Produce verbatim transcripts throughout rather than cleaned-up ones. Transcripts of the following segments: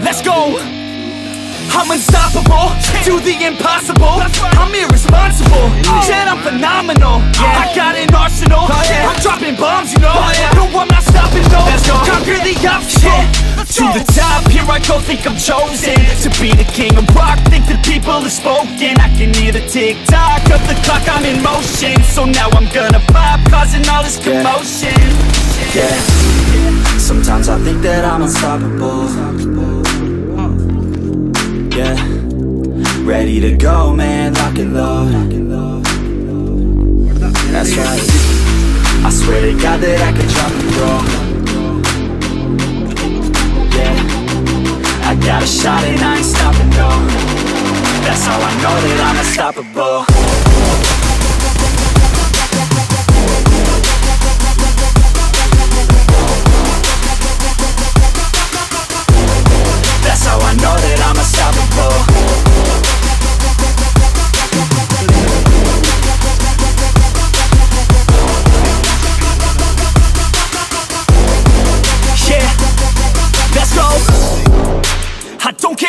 Let's go. I'm unstoppable, do the impossible. I'm irresponsible, yet I'm phenomenal. I got an arsenal, I'm dropping bombs, you know. No, I'm not stopping, no. Conquer the obstacle. To the top, here I go, think I'm chosen to be the king of rock, think the people have spoken. I can hear the tick-tock of the clock, I'm in motion. So now I'm gonna pop, causing all this commotion. Yeah, yeah. Sometimes I think that I'm unstoppable. Yeah, ready to go, man, lock and load. That's right, I swear to God that I can drop it, bro. I got a shot and I ain't stopping, no. That's how I know that I'm unstoppable.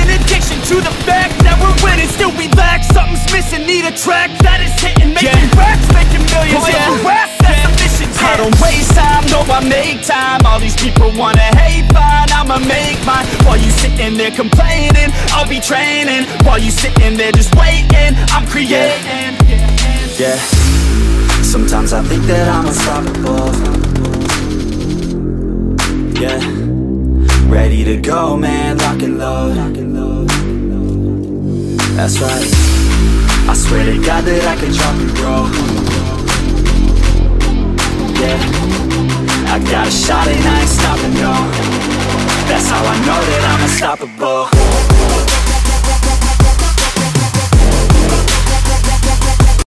An addiction to the fact that we're winning, still we lack. Something's missing, need a track that is hitting, making yeah. racks, making millions. Oh, yeah. Rap, that's yeah. mission, yeah. I don't waste time, no, I make time. All these people wanna hate, fine, I'ma make mine. While you sitting there complaining, I'll be training. While you sitting there just waiting, I'm creating. Yeah, yeah. Sometimes I think that I'm unstoppable. Yeah, ready to go, man, lock and load. That's right, I swear to God that I can drop it, bro. Yeah, I got a shot and I ain't stopping, no. That's how I know that I'm unstoppable.